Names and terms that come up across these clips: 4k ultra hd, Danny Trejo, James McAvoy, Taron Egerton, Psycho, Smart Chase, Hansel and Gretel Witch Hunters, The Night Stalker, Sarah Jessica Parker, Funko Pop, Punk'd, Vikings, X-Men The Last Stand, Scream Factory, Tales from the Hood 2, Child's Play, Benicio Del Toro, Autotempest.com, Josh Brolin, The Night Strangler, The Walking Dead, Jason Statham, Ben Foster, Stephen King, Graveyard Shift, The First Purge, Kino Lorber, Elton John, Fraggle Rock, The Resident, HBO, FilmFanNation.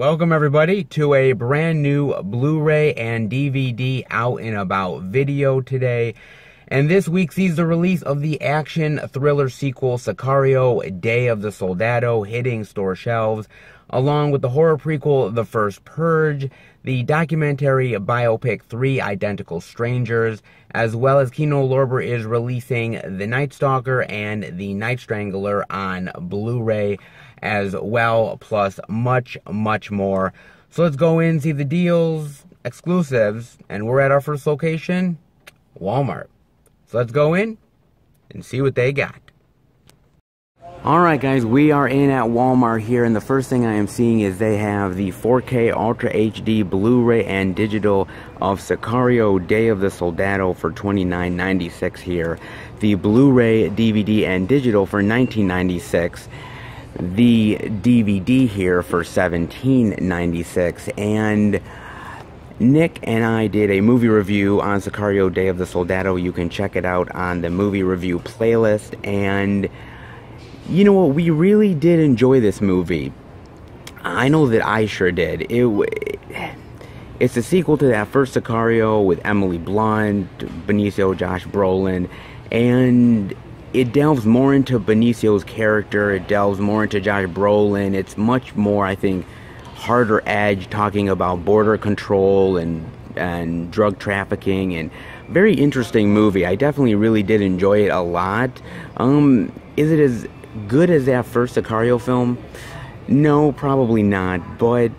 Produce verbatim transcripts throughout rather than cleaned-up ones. Welcome everybody to a brand new Blu-ray and D V D Out and About video today. And this week sees the release of the action thriller sequel Sicario: Day of the Soldado hitting store shelves, along with the horror prequel The First Purge, the documentary biopic Three Identical Strangers, as well as Kino Lorber is releasing The Night Stalker and The Night Strangler on Blu-ray as well, plus much, much more. So let's go in, see the deals, exclusives, and we're at our first location, Walmart. So let's go in and see what they got. Alright guys, we are in at Walmart here, and the first thing I am seeing is they have the four K Ultra H D Blu-ray and digital of Sicario Day of the Soldado for twenty-nine ninety-six here. The Blu-ray, D V D, and digital for nineteen ninety-six. The D V D here for seventeen ninety-six. And Nick and I did a movie review on Sicario Day of the Soldado. You can check it out on the movie review playlist. And you know what, we really did enjoy this movie. I know that I sure did. It, it's a sequel to that first Sicario with Emily Blunt, Benicio, Josh Brolin, and it delves more into Benicio's character. It delves more into Josh Brolin. It's much more, I think, harder edge, talking about border control and and drug trafficking, and very interesting movie. I definitely really did enjoy it a lot. Um, is it as good as that first Sicario film? No, probably not, but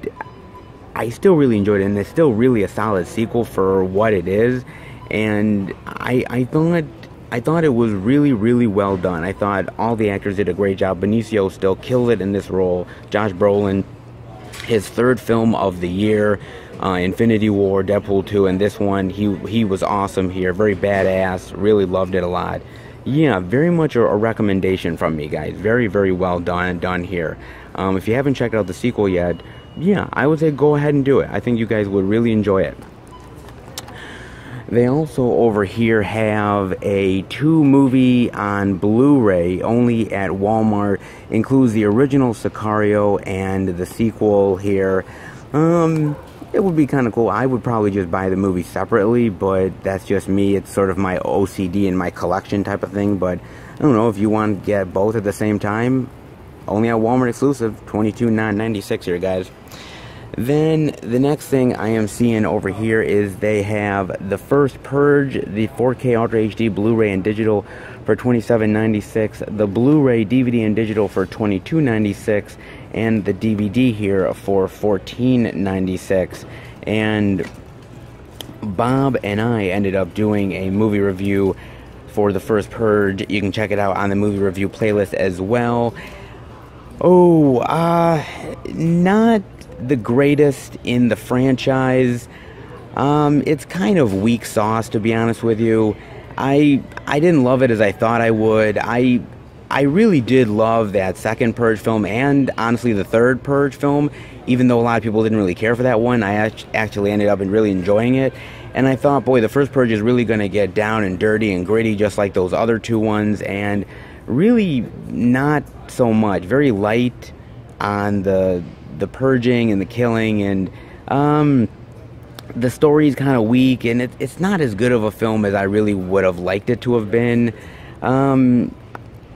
I still really enjoyed it, and it's still really a solid sequel for what it is. And I I thought I thought it was really, really well done. I thought all the actors did a great job. Benicio still killed it in this role. Josh Brolin, his third film of the year, uh, Infinity War, Deadpool two, and this one, he he was awesome here, very badass, really loved it a lot. Yeah, very much a, a recommendation from me, guys. Very, very well done done here. Um, if you haven't checked out the sequel yet, yeah, I would say go ahead and do it. I think you guys would really enjoy it. They also over here have a two movie on Blu-ray only at Walmart. Includes the original Sicario and the sequel here. Um, it would be kind of cool. I would probably just buy the movie separately, but that's just me. It's sort of my O C D and my collection type of thing. But I don't know if you want to get both at the same time. Only at Walmart exclusive, twenty-two ninety-six here, guys. Then the next thing I am seeing over here is they have The First Purge, the four K Ultra H D Blu-ray and digital for twenty-seven ninety-six, the Blu-ray, D V D, and digital for twenty-two ninety-six, and the D V D here for fourteen ninety-six. And Bob and I ended up doing a movie review for The First Purge. You can check it out on the movie review playlist as well. Oh, uh, not the greatest in the franchise. Um, it's kind of weak sauce, to be honest with you. I I didn't love it as I thought I would. I I really did love that second Purge film, and honestly the third Purge film, even though a lot of people didn't really care for that one. I act actually ended up really enjoying it, and I thought, boy, the first Purge is really going to get down and dirty and gritty just like those other two ones, and really not so much. Very light on the the purging and the killing, and um, the story is kind of weak, and it, it's not as good of a film as I really would have liked it to have been. Um,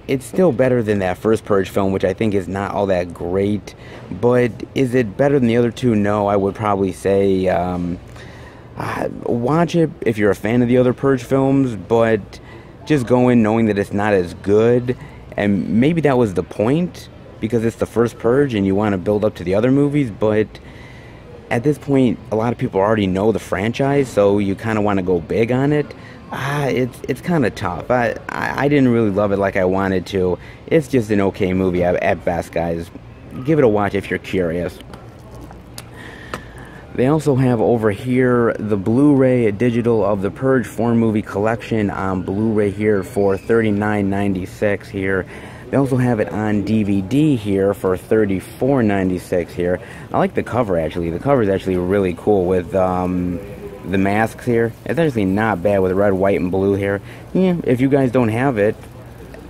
it's still better than that first Purge film, which I think is not all that great, but is it better than the other two? No, I would probably say um, uh, watch it if you're a fan of the other Purge films, but just go in knowing that it's not as good, and maybe that was the point, because it's the first Purge and you want to build up to the other movies. But at this point a lot of people already know the franchise, so you kind of want to go big on it. Ah, it's it's kind of tough. I, I I didn't really love it like I wanted to. It's just an okay movie at best, guys. Give it a watch if you're curious. They also have over here the Blu-ray digital of the Purge four movie collection on Blu-ray here for thirty-nine ninety-six here. They also have it on D V D here for thirty-four ninety-six here. I like the cover, actually. The cover is actually really cool with um, the masks here. It's actually not bad with red, white, and blue here. Yeah, if you guys don't have it,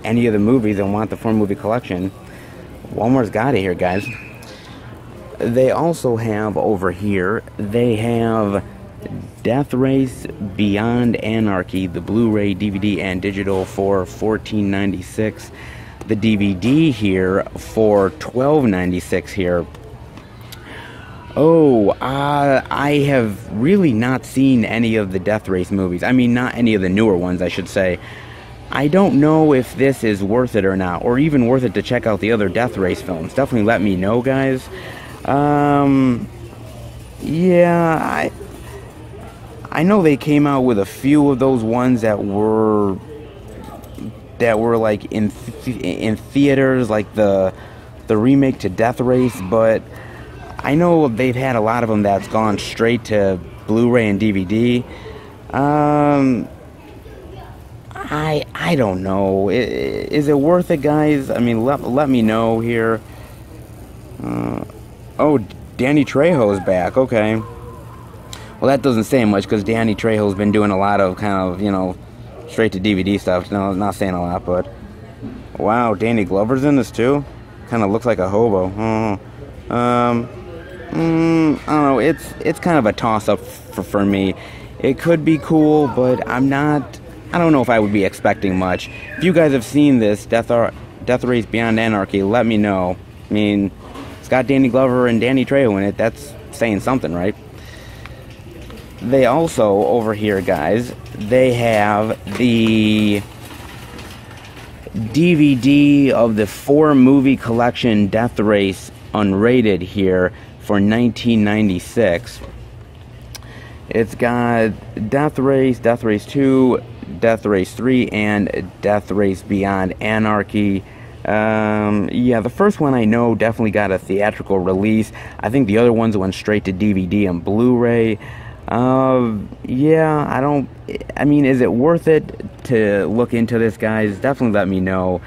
any of the movies, and want the four movie collection, Walmart's got it here, guys. They also have over here, they have Death Race Beyond Anarchy, the Blu-ray, D V D, and digital for fourteen ninety-six. The D V D here for twelve ninety-six here. Oh, uh, I have really not seen any of the Death Race movies. I mean, not any of the newer ones, I should say. I don't know if this is worth it or not, or even worth it to check out the other Death Race films. Definitely let me know, guys. Um, yeah, I, I know they came out with a few of those ones that were, that were like in, th in theaters, like the, the remake to Death Race, but I know they've had a lot of them that's gone straight to Blu-ray and D V D. Um, I I don't know. Is it worth it, guys? I mean, let let me know here. Uh, oh, Danny Trejo's back. Okay. Well, that doesn't say much because Danny Trejo's been doing a lot of kind of you know straight to D V D stuff. No, not saying a lot, but wow, Danny Glover's in this too. Kind of looks like a hobo. Uh, um. Mm, I don't know, it's it's kind of a toss-up for, for me. It could be cool, but I'm not, I don't know if I would be expecting much. If you guys have seen this, Death, Ar Death Race Beyond Anarchy, let me know. I mean, it's got Danny Glover and Danny Trejo in it, that's saying something, right? They also, over here, guys, they have the D V D of the four-movie collection Death Race Unrated here, for nineteen ninety-six. It's got Death Race, Death Race two, Death Race three, and Death Race Beyond Anarchy. Um, yeah, the first one I know definitely got a theatrical release. I think the other ones went straight to D V D and Blu-ray. Uh, yeah, I don't... I mean, is it worth it to look into this, guys? Definitely let me know.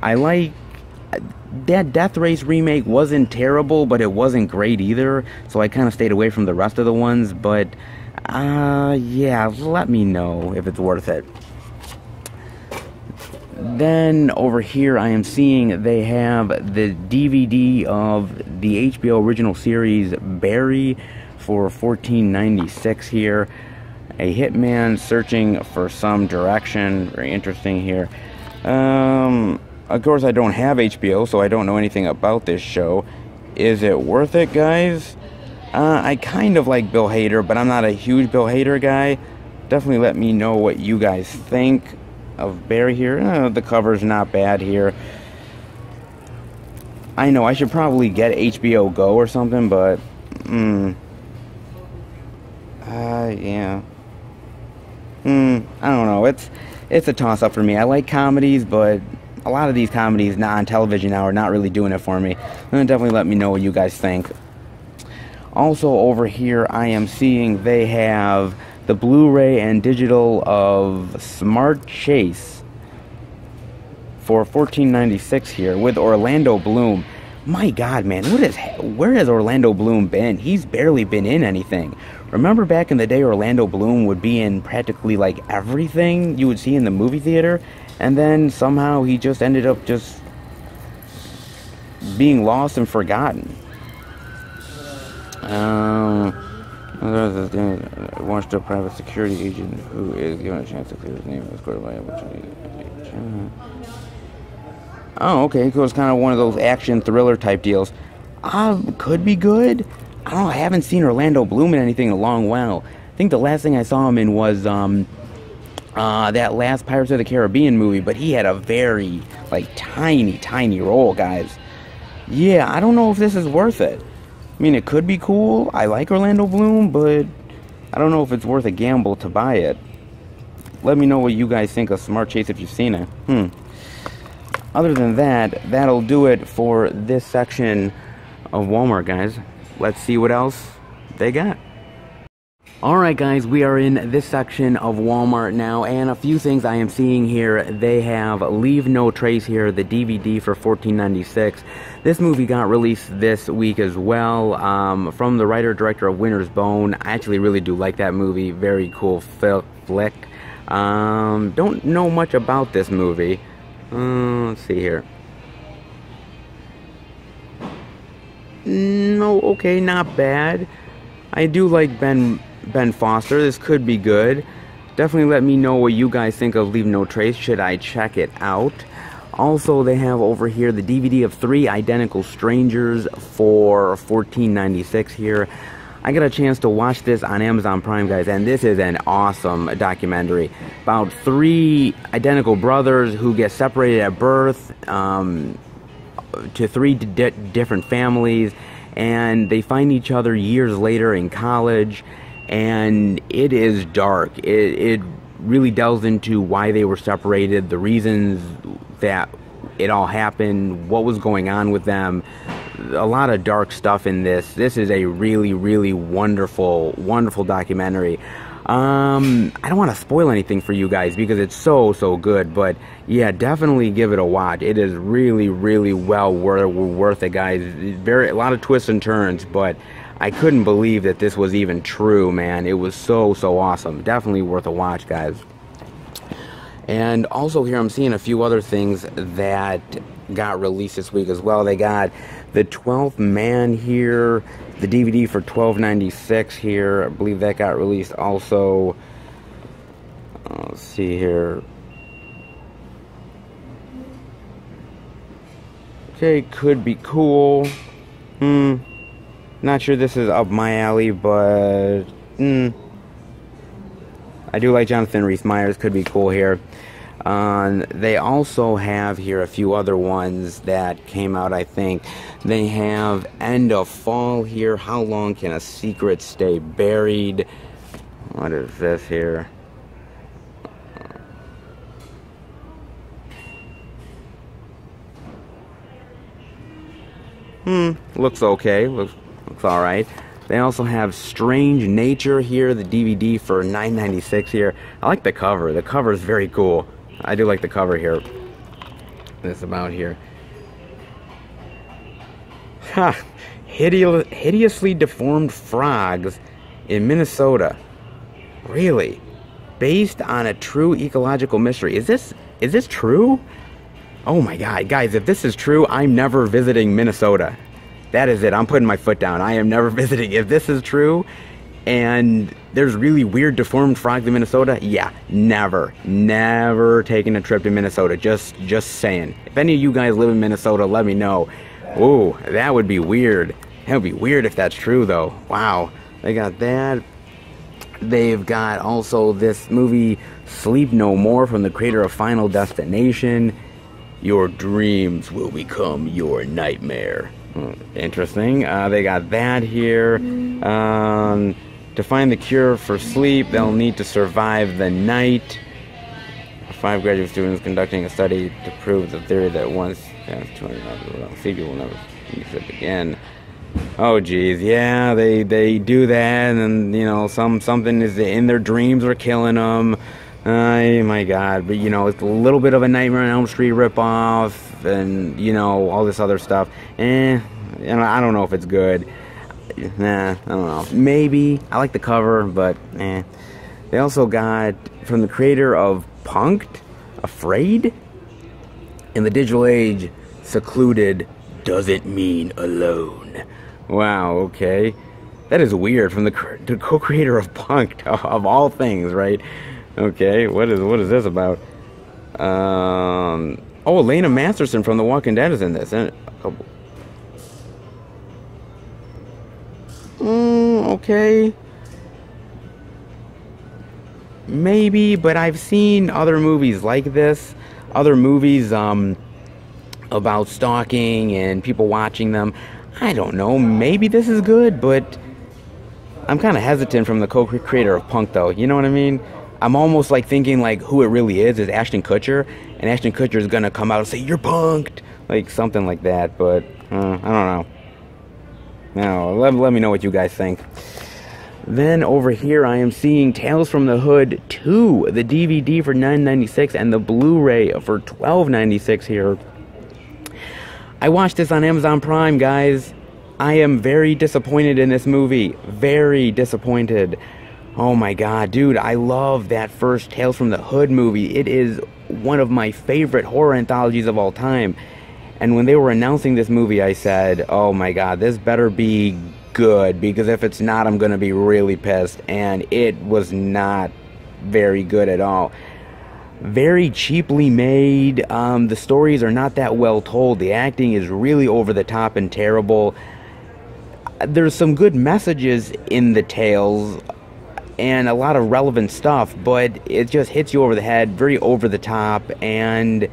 I like... That Death Race remake wasn't terrible, but it wasn't great either, so I kind of stayed away from the rest of the ones, but, uh, yeah, let me know if it's worth it. Then, over here, I am seeing they have the D V D of the H B O original series Barry for fourteen ninety-six here. A hitman searching for some direction. Very interesting here. Um... Of course, I don't have H B O, so I don't know anything about this show. Is it worth it, guys? Uh, I kind of like Bill Hader, but I'm not a huge Bill Hader guy. Definitely let me know what you guys think of Barry here. Uh, the cover's not bad here. I know, I should probably get H B O Go or something, but... Mm, uh, yeah. Mm, I don't know. It's, it's a toss-up for me. I like comedies, but... A lot of these comedies not on television now are not really doing it for me. Definitely let me know what you guys think. Also over here I am seeing they have the Blu-ray and digital of Smart Chase for fourteen ninety-six here with Orlando Bloom. My God, man, what is, where has Orlando Bloom been? He's barely been in anything. Remember back in the day Orlando Bloom would be in practically like everything you would see in the movie theater? And then somehow he just ended up just being lost and forgotten. Um, watched a private security agent who is given a chance to clear his name and escorted by a... Oh, okay. It was kind of one of those action thriller type deals. Um, could be good. I don't know. I haven't seen Orlando Bloom in anything in a long while. I think the last thing I saw him in was um. Uh, that last Pirates of the Caribbean movie, but he had a very, like, tiny, tiny role, guys. Yeah, I don't know if this is worth it. I mean, it could be cool. I like Orlando Bloom, but I don't know if it's worth a gamble to buy it. Let me know what you guys think of Smart Chase if you've seen it. Hmm. Other than that, that'll do it for this section of Walmart, guys. Let's see what else they got. Alright guys, we are in this section of Walmart now, and a few things I am seeing here. They have Leave No Trace here, the D V D for fourteen ninety-six. This movie got released this week as well, um, from the writer-director of Winter's Bone. I actually really do like that movie, very cool flick. Um, don't know much about this movie. Uh, let's see here. no, okay, not bad. I do like Ben Ben Foster. This could be good. Definitely let me know what you guys think of Leave No Trace. Should I check it out? Also, they have over here the D V D of Three Identical Strangers for fourteen ninety-six here. I got a chance to watch this on Amazon Prime, guys, and this is an awesome documentary about three identical brothers who get separated at birth um, to three di different families, and they find each other years later in college, and it is dark. It, it really delves into why they were separated, the reasons that it all happened, what was going on with them. A lot of dark stuff in this. This is a really, really wonderful, wonderful documentary. Um, I don't want to spoil anything for you guys because it's so, so good. But yeah, definitely give it a watch. It is really, really well worth, worth it, guys. Very, a lot of twists and turns, but I couldn't believe that this was even true, man. It was so, so awesome. Definitely worth a watch, guys. And also here I'm seeing a few other things that got released this week as well. They got The twelfth Man here, the D V D for twelve ninety-six here. I believe that got released also. Uh, let's see here. Okay, could be cool. Hmm. Not sure this is up my alley, but hmm. I do like Jonathan Rhys Meyers. Could be cool here. Um, they also have here a few other ones that came out, I think. They have End of Fall here. How long can a secret stay buried? What is this here? Hmm, looks okay. Looks, looks alright. They also have Strange Nature here, the D V D for nine ninety-six here. I like the cover. The cover is very cool. I do like the cover here. This about here. Ha! Hideo hideously deformed frogs in Minnesota. Really? Based on a true ecological mystery. Is this is this true? Oh my god, guys, if this is true, I'm never visiting Minnesota. That is it. I'm putting my foot down. I am never visiting. If this is true, and there's really weird deformed frogs in Minnesota, yeah, never, never taking a trip to Minnesota. Just, just saying. If any of you guys live in Minnesota, let me know. Ooh, that would be weird. That would be weird if that's true, though. Wow. They got that. They've got also this movie, Sleep No More, from the creator of Final Destination. Your dreams will become your nightmare. Interesting. Uh, they got that here. Um... To find the cure for sleep, they'll need to survive the night. Five graduate students conducting a study to prove the theory that once you have two hundred dollars, sleep, you will never use it again. Oh, geez. Yeah, they, they do that, and, you know, some something is in their dreams or killing them. Oh, my God. But, you know, it's a little bit of a Nightmare on Elm Street ripoff, and, you know, all this other stuff. Eh, and I don't know if it's good. Nah, I don't know. Maybe. I like the cover, but eh. They also got, from the creator of Punk'd, Afraid? In the digital age, secluded doesn't mean alone. Wow, okay. That is weird, from the co-creator of Punk'd, of all things, right? Okay, what is what is this about? Um, oh, Elena Masterson from The Walking Dead is in this. Oh, okay, maybe, but I've seen other movies like this, other movies um, about stalking and people watching them. I don't know, maybe this is good, but I'm kind of hesitant from the co-creator of Punk'd, though, you know what I mean? I'm almost like thinking like who it really is is Ashton Kutcher, and Ashton Kutcher is going to come out and say, "You're punked," like something like that, but uh, I don't know. Now, let, let me know what you guys think. Then over here, I am seeing Tales from the Hood two, the D V D for nine ninety-six and the Blu-ray for twelve ninety-six here. I watched this on Amazon Prime, guys. I am very disappointed in this movie. Very disappointed. Oh my god, dude, I love that first Tales from the Hood movie. It is one of my favorite horror anthologies of all time. And when they were announcing this movie, I said, oh my God, this better be good, because if it's not, I'm going to be really pissed. And it was not very good at all. Very cheaply made. Um, the stories are not that well told. The acting is really over the top and terrible. There's some good messages in the tales and a lot of relevant stuff, but it just hits you over the head, very over the top, and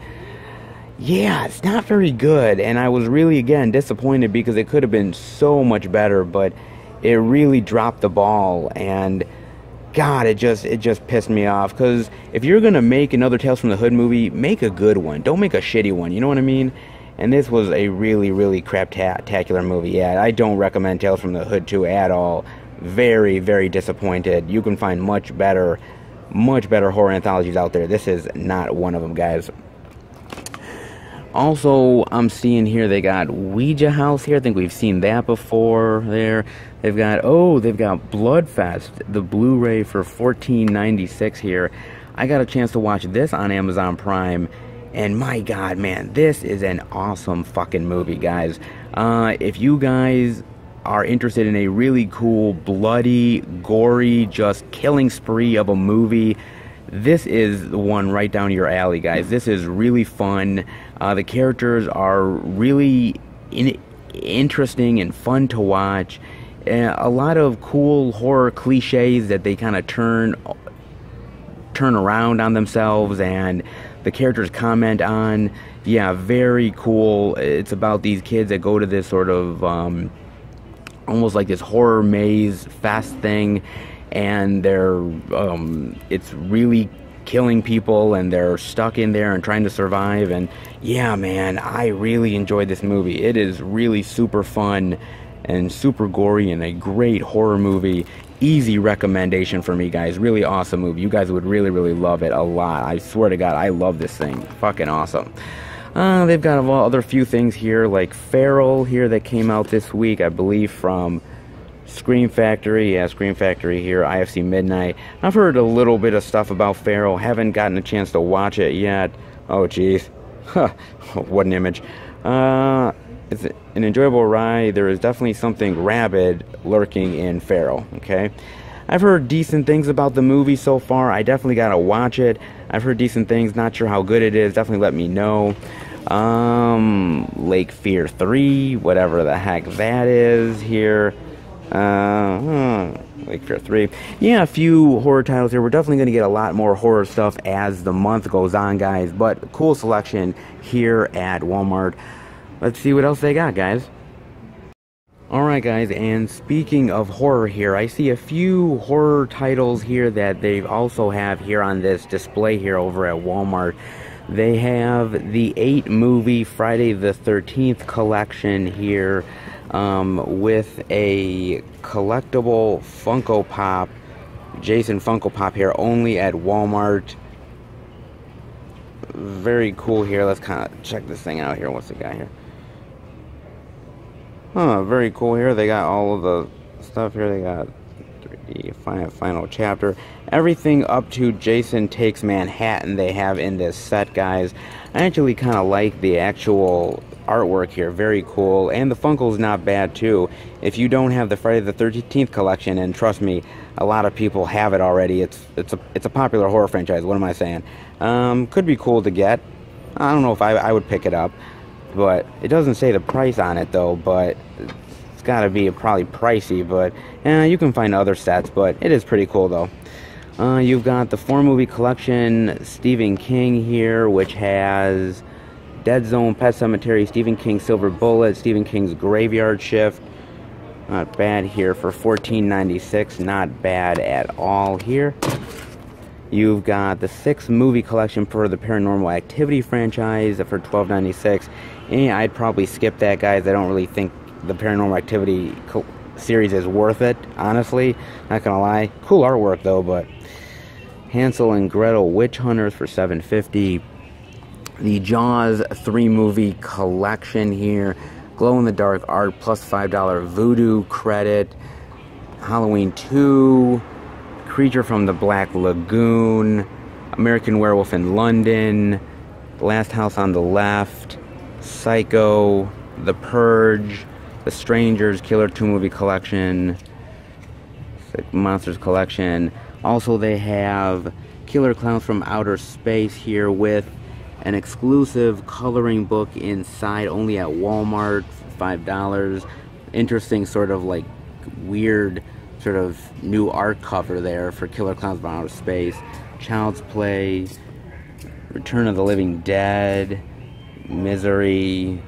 yeah, it's not very good. And I was really, again, disappointed because it could have been so much better, but it really dropped the ball. And God, it just it just pissed me off, because if you're going to make another Tales from the Hood movie, make a good one. Don't make a shitty one, you know what I mean? And this was a really, really craptacular movie. Yeah, I don't recommend Tales from the Hood two at all. Very, very disappointed. You can find much better, much better horror anthologies out there. This is not one of them, guys. Also, I'm seeing here they got Ouija House here. I think we've seen that before there. They've got, oh, they've got Bloodfest, the Blu-ray for fourteen ninety-six here. I got a chance to watch this on Amazon Prime, and my God, man, this is an awesome fucking movie, guys. Uh, if you guys are interested in a really cool, bloody, gory, just killing spree of a movie, this is the one right down your alley, guys. This is really fun. Uh, the characters are really in interesting and fun to watch. Uh, a lot of cool horror cliches that they kind of turn turn around on themselves, and the characters comment on. Yeah, very cool. It's about these kids that go to this sort of um, almost like this horror maze fest thing. And they're, um, it's really killing people, and they're stuck in there and trying to survive. And yeah, man, I really enjoyed this movie. It is really super fun and super gory and a great horror movie. Easy recommendation for me, guys. Really awesome movie. You guys would really, really love it a lot. I swear to God, I love this thing. Fucking awesome. Uh, they've got a lot other few things here, like Feral here that came out this week, I believe, from Scream Factory. Yeah, Scream Factory here, I F C Midnight. I've heard a little bit of stuff about Feral. Haven't gotten a chance to watch it yet. Oh, jeez. Huh. What an image. Uh, it's an enjoyable ride. There is definitely something rabid lurking in Feral, okay? I've heard decent things about the movie so far. I definitely gotta watch it. I've heard decent things. Not sure how good it is. Definitely let me know. Um, Lake Fear three, whatever the heck that is here. Uh, like Fear three. Yeah, a few horror titles here. We're definitely going to get a lot more horror stuff as the month goes on, guys. But cool selection here at Walmart. Let's see what else they got, guys. Alright, guys, and speaking of horror here, I see a few horror titles here that they also have here on this display here over at Walmart. They have the eight movie Friday the thirteenth collection here. Um, with a collectible Funko Pop, Jason Funko Pop here, only at Walmart. Very cool here. Let's kind of check this thing out here. What's the guy here? Huh, very cool here. They got all of the stuff here. They got three D, Final Chapter. Everything up to Jason Takes Manhattan they have in this set, guys. I actually kind of like the actual artwork here, very cool, and the Funko's not bad too. If you don't have the Friday the thirteenth collection, and trust me, a lot of people have it already, it's it's a it's a popular horror franchise. What am I saying? Um, could be cool to get. I don't know if I, I would pick it up, but it doesn't say the price on it though. But it's got to be probably pricey. But eh, you can find other sets, but it is pretty cool though. Uh, you've got the four movie collection Stephen King here, which has Dead Zone, Pet Cemetery, Stephen King's Silver Bullet, Stephen King's Graveyard Shift. Not bad here for fourteen ninety-six. Not bad at all here. You've got the sixth movie collection for the Paranormal Activity franchise for twelve ninety-six. And I'd probably skip that, guys. I don't really think the Paranormal Activity series is worth it, honestly. Not gonna lie. Cool artwork though, but Hansel and Gretel Witch Hunters for seven fifty. The Jaws three movie collection here, glow in the dark art plus five dollar voodoo credit, Halloween two, Creature from the Black Lagoon, American Werewolf in London, Last House on the Left, Psycho, The Purge, The Strangers, Killer two Movie Collection, Monsters Collection. Also, they have Killer Clowns from Outer Space here with an exclusive coloring book inside, only at Walmart, five dollars. Interesting sort of like weird sort of new art cover there for Killer Clowns from Outer Space. Child's Play, Return of the Living Dead, Misery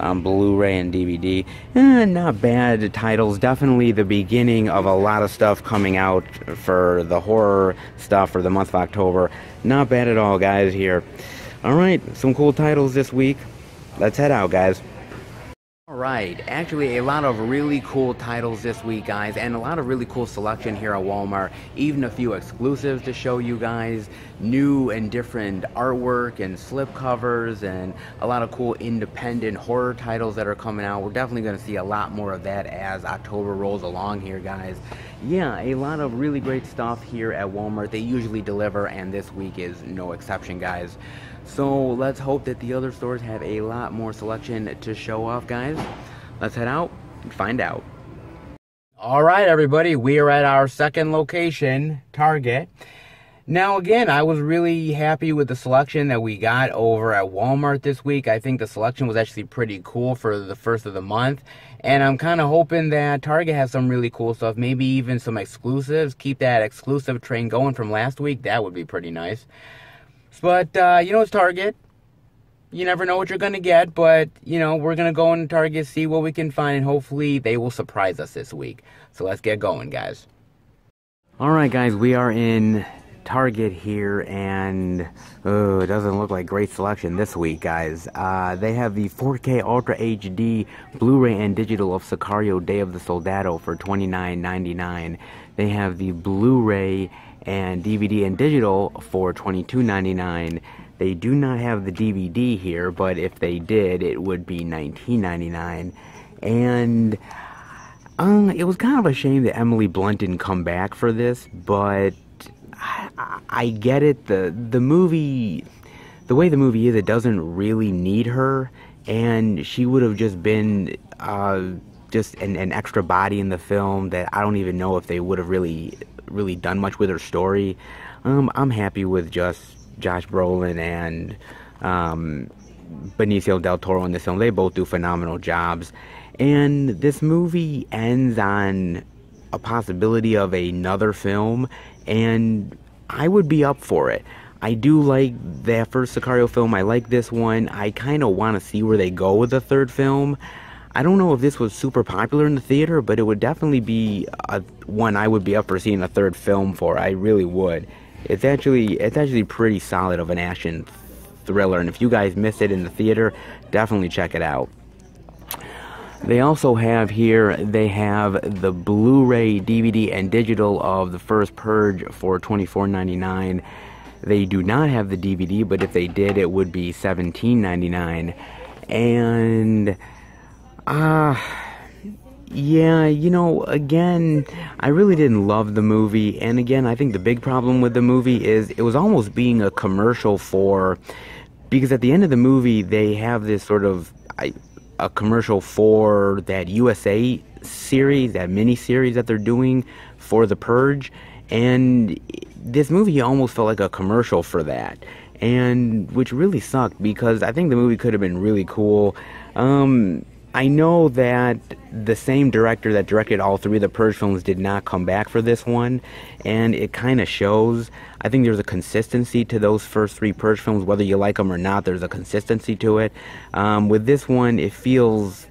on Blu-ray and D V D. Eh, not bad titles. Definitely the beginning of a lot of stuff coming out for the horror stuff for the month of October. Not bad at all, guys, here. Alright, some cool titles this week. Let's head out, guys. Alright, actually a lot of really cool titles this week, guys, and a lot of really cool selection here at Walmart. Even a few exclusives to show you guys, new and different artwork and slip covers, and a lot of cool independent horror titles that are coming out. We're definitely going to see a lot more of that as October rolls along here, guys. Yeah, a lot of really great stuff here at Walmart. They usually deliver, and this week is no exception, guys. So let's hope that the other stores have a lot more selection to show off, guys. Let's head out and find out. All right, everybody, we are at our second location, Target. Now, again, I was really happy with the selection that we got over at Walmart this week. I think the selection was actually pretty cool for the first of the month. And I'm kind of hoping that Target has some really cool stuff, maybe even some exclusives. Keep that exclusive train going from last week. That would be pretty nice. But, uh, you know, it's Target. You never know what you're going to get, but, you know, we're going to go into Target, see what we can find, and hopefully they will surprise us this week. So let's get going, guys. All right, guys, we are in Target here, and oh, it doesn't look like great selection this week, guys. Uh, they have the four K Ultra H D Blu-ray and digital of Sicario: Day of the Soldado for twenty-nine ninety-nine. They have the Blu-ray and D V D and digital for twenty-two ninety-nine. They do not have the D V D here, but if they did, it would be nineteen ninety-nine. And um, it was kind of a shame that Emily Blunt didn't come back for this, but I, I get it. The, the movie, the way the movie is, it doesn't really need her, and she would have just been uh, just an, an extra body in the film that I don't even know if they would have really really done much with her story. Um, I'm happy with just Josh Brolin and um, Benicio Del Toro in this film. They both do phenomenal jobs. And this movie ends on a possibility of another film, and I would be up for it. I do like that first Sicario film. I like this one. I kind of want to see where they go with the third film. I don't know if this was super popular in the theater, but it would definitely be a, one I would be up for seeing a third film for. I really would. It's actually it's actually pretty solid of an action thriller, and if you guys missed it in the theater, definitely check it out. They also have here, they have the Blu-ray, D V D, and digital of The First Purge for twenty-four ninety-nine. They do not have the D V D, but if they did, it would be seventeen ninety-nine. And Uh, yeah, you know, again, I really didn't love the movie, and again, I think the big problem with the movie is it was almost being a commercial for, because at the end of the movie, they have this sort of, I, a commercial for that U S A series, that mini-series that they're doing for The Purge, and this movie almost felt like a commercial for that, and which really sucked, because I think the movie could have been really cool. um... I know that the same director that directed all three of the Purge films did not come back for this one, and it kind of shows. I think there's a consistency to those first three Purge films, whether you like them or not, there's a consistency to it. Um, with this one, it feels,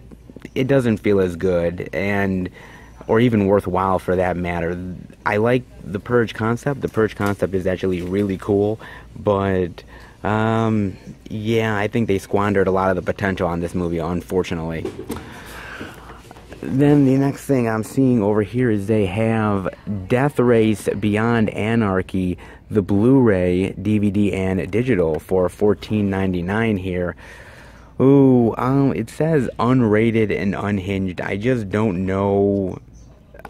it doesn't feel as good, and or even worthwhile for that matter. I like the Purge concept. The Purge concept is actually really cool, but Um, yeah, I think they squandered a lot of the potential on this movie, unfortunately. Then the next thing I'm seeing over here is they have Death Race Beyond Anarchy, the Blu-ray, D V D, and digital for fourteen ninety-nine here. Ooh, um, it says unrated and unhinged. I just don't know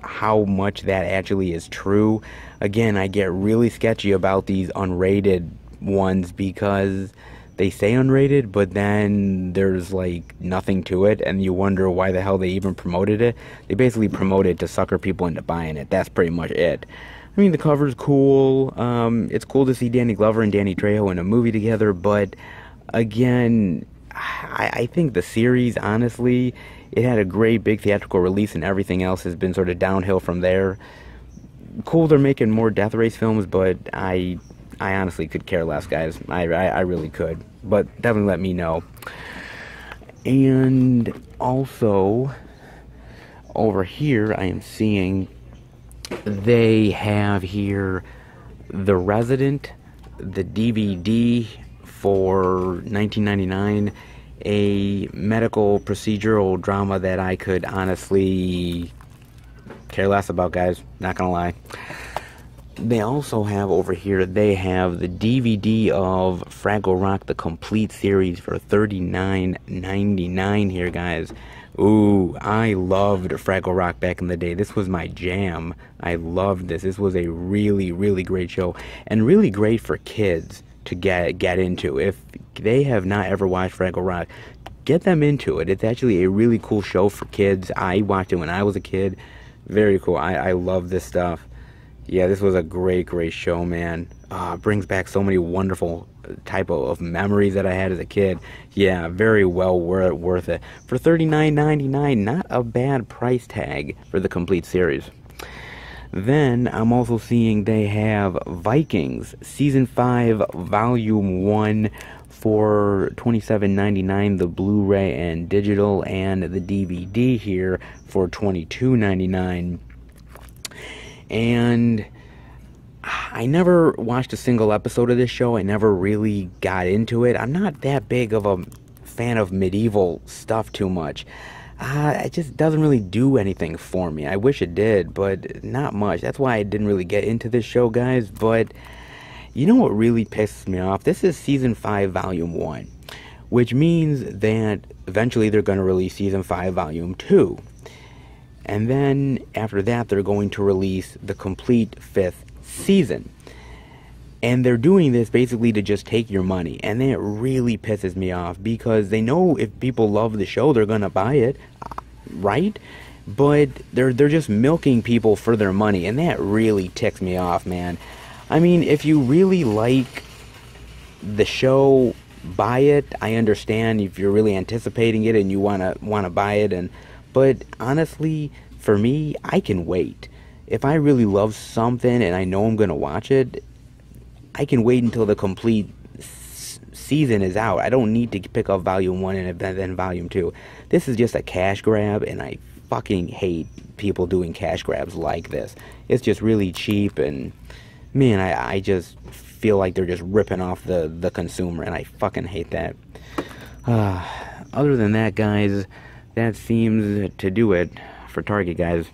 how much that actually is true. Again, I get really sketchy about these unrated ones because they say unrated, but then there's like nothing to it, and you wonder why the hell they even promoted it. They basically promote it to sucker people into buying it. That's pretty much it. I mean, the cover's cool. Um, it's cool to see Danny Glover and Danny Trejo in a movie together, but again, I, I think the series, honestly, it had a great big theatrical release, and everything else has been sort of downhill from there. Cool, they're making more Death Race films, but I I honestly could care less, guys. I, I, I really could, but definitely let me know. And also, over here, I am seeing they have here The Resident, the D V D for nineteen ninety-nine, a medical procedural drama that I could honestly care less about, guys. Not gonna lie. They also have over here, they have the D V D of Fraggle Rock, the complete series, for thirty-nine ninety-nine here, guys. Ooh, I loved Fraggle Rock back in the day. This was my jam. I loved this. This was a really, really great show, and really great for kids to get get into. If they have not ever watched Fraggle Rock, get them into it. It's actually a really cool show for kids. I watched it when I was a kid. Very cool. I, I love this stuff. Yeah, this was a great, great show, man. Uh, brings back so many wonderful type of, of memories that I had as a kid. Yeah, very well worth, worth it. For thirty-nine ninety-nine, not a bad price tag for the complete series. Then, I'm also seeing they have Vikings, Season five, Volume one, for twenty-seven ninety-nine, the Blu-ray and digital, and the D V D here for twenty-two ninety-nine. And I never watched a single episode of this show. I never really got into it. I'm not that big of a fan of medieval stuff too much. Uh, it just doesn't really do anything for me. I wish it did, but not much. That's why I didn't really get into this show, guys. But you know what really pisses me off? This is Season five, Volume one, which means that eventually they're going to release Season five, Volume two. And then, after that, they're going to release the complete fifth season. And they're doing this basically to just take your money. And that really pisses me off, because they know if people love the show, they're going to buy it, right? But they're, they're just milking people for their money. And that really ticks me off, man. I mean, if you really like the show, buy it. I understand if you're really anticipating it and you want to want to buy it and... But honestly, for me, I can wait. If I really love something and I know I'm going to watch it, I can wait until the complete s season is out. I don't need to pick up Volume one and then Volume two. This is just a cash grab, and I fucking hate people doing cash grabs like this. It's just really cheap, and man, I, I just feel like they're just ripping off the, the consumer, and I fucking hate that. Uh, other than that, guys... that seems to do it for Target, guys.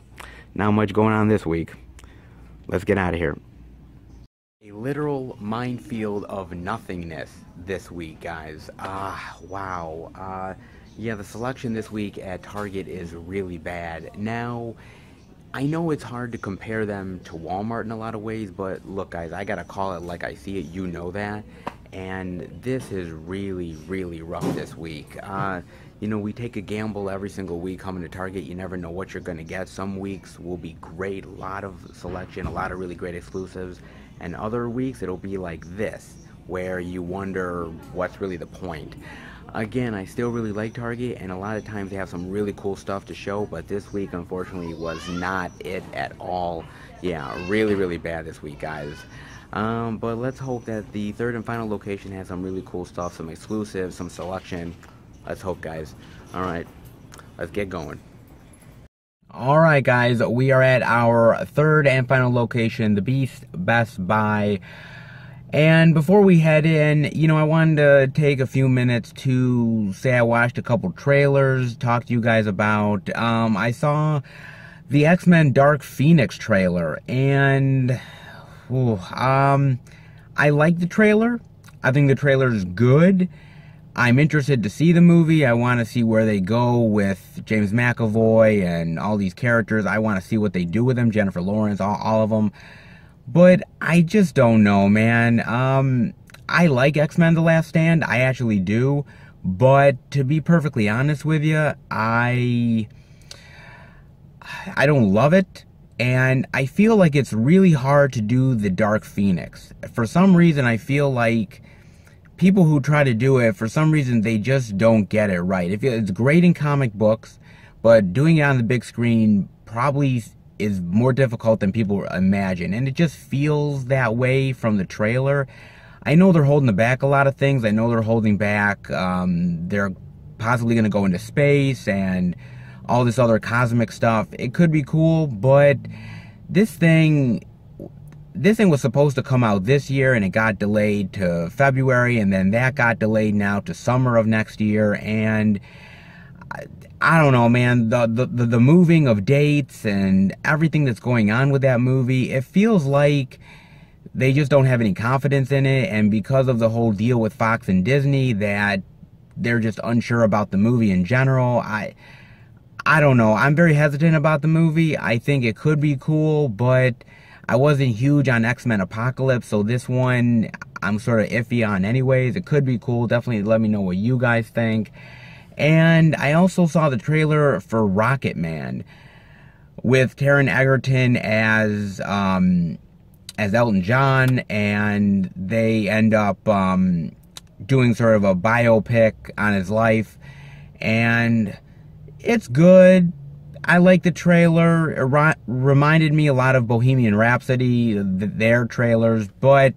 Not much going on this week. Let's get out of here. A literal minefield of nothingness this week, guys. Ah, uh, wow. Uh, yeah, the selection this week at Target is really bad. Now, I know it's hard to compare them to Walmart in a lot of ways, but look, guys, I gotta call it like I see it. You know that. And this is really, really rough this week. Uh... You know, we take a gamble every single week coming to Target. You never know what you're going to get. Some weeks will be great, a lot of selection, a lot of really great exclusives. And other weeks, it'll be like this, where you wonder what's really the point. Again, I still really like Target, and a lot of times they have some really cool stuff to show. But this week, unfortunately, was not it at all. Yeah, really, really bad this week, guys. Um, but let's hope that the third and final location has some really cool stuff, some exclusives, some selection. Let's hope, guys. All right, let's get going. All right, guys, we are at our third and final location, the Beast Best Buy. And before we head in, you know, I wanted to take a few minutes to say I watched a couple trailers, talk to you guys about. Um, I saw the X-Men Dark Phoenix trailer, and ooh, um, I like the trailer. I think the trailer is good. I'm interested to see the movie. I want to see where they go with James McAvoy and all these characters. I want to see what they do with them, Jennifer Lawrence, all, all of them. But I just don't know, man. Um, I like X-Men The Last Stand, I actually do, but to be perfectly honest with you, I I don't love it, and I feel like it's really hard to do the Dark Phoenix. For some reason, I feel like people who try to do it, for some reason, they just don't get it right. It's great in comic books, but doing it on the big screen probably is more difficult than people imagine, and it just feels that way from the trailer. I know they're holding back a lot of things. I know they're holding back. Um, they're possibly going to go into space and all this other cosmic stuff. It could be cool, but this thing, this thing was supposed to come out this year, and it got delayed to February, and then that got delayed now to summer of next year, and I, I don't know, man, the, the, the, the moving of dates and everything that's going on with that movie, it feels like they just don't have any confidence in it, and because of the whole deal with Fox and Disney, that they're just unsure about the movie in general. I... I don't know. I'm very hesitant about the movie. I think it could be cool, but I wasn't huge on X-Men Apocalypse, so this one I'm sort of iffy on anyways. It could be cool. Definitely let me know what you guys think. And I also saw the trailer for Rocket Man with Taron Egerton as um, as Elton John, and they end up um, doing sort of a biopic on his life, and it's good. I like the trailer. It reminded me a lot of Bohemian Rhapsody, their trailers, but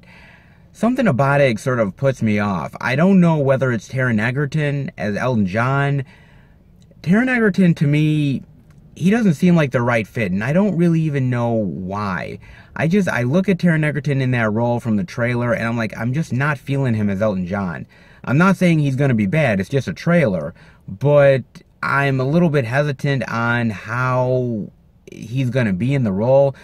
something about it sort of puts me off. I don't know whether it's Taron Egerton as Elton John. Taron Egerton, to me, he doesn't seem like the right fit, and I don't really even know why. I just, I look at Taron Egerton in that role from the trailer, and I'm like, I'm just not feeling him as Elton John. I'm not saying he's going to be bad, it's just a trailer, but I'm a little bit hesitant on how he's going to be in the role.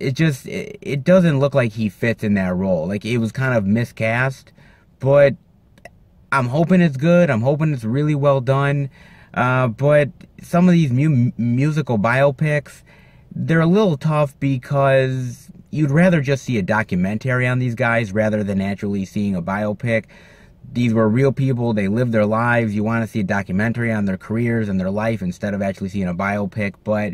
It just, it, it doesn't look like he fits in that role. Like, it was kind of miscast, but I'm hoping it's good. I'm hoping it's really well done. Uh, but some of these mu musical biopics, they're a little tough because you'd rather just see a documentary on these guys rather than actually seeing a biopic. These were real people, they lived their lives, you want to see a documentary on their careers and their life instead of actually seeing a biopic, but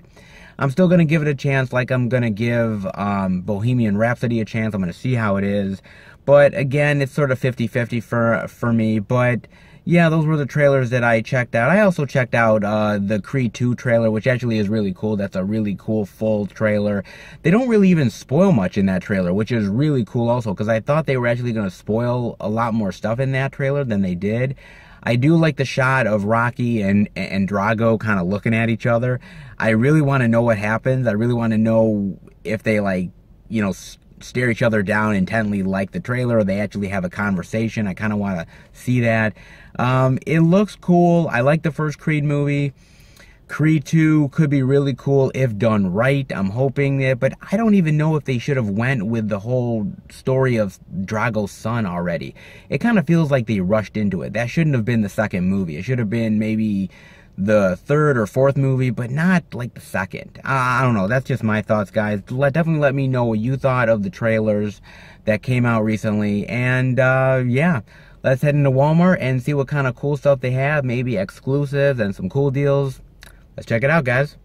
I'm still going to give it a chance, like I'm going to give um, Bohemian Rhapsody a chance. I'm going to see how it is, but again, it's sort of fifty fifty for, for me, but yeah, those were the trailers that I checked out. I also checked out uh, the Creed two trailer, which actually is really cool. That's a really cool full trailer. They don't really even spoil much in that trailer, which is really cool also, because I thought they were actually going to spoil a lot more stuff in that trailer than they did. I do like the shot of Rocky and, and Drago kind of looking at each other. I really want to know what happens. I really want to know if they, like, you know, stare each other down intently like the trailer, or they actually have a conversation. I kind of want to see that. Um, it looks cool. I like the first Creed movie. Creed two could be really cool if done right. I'm hoping that, but I don't even know if they should have went with the whole story of Drago's son already. It kind of feels like they rushed into it. That shouldn't have been the second movie. It should have been maybe the third or fourth movie, but not like the second. I don't know. That's just my thoughts, guys. Let, definitely let me know what you thought of the trailers that came out recently. And uh, yeah, let's head into Walmart and see what kind of cool stuff they have. Maybe exclusives and some cool deals. Let's check it out, guys.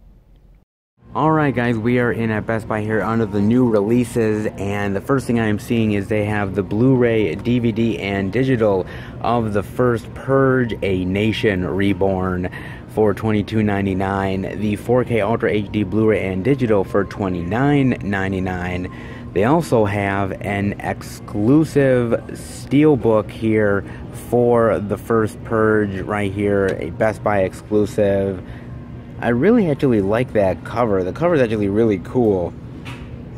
Alright guys, we are in at Best Buy here under the new releases, and the first thing I am seeing is they have the Blu-ray, D V D, and digital of The First Purge, A Nation Reborn for twenty-two ninety-nine, the four K Ultra H D Blu-ray and digital for twenty-nine ninety-nine. They also have an exclusive steelbook here for The First Purge right here, a Best Buy exclusive. I really actually like that cover. The cover is actually really cool.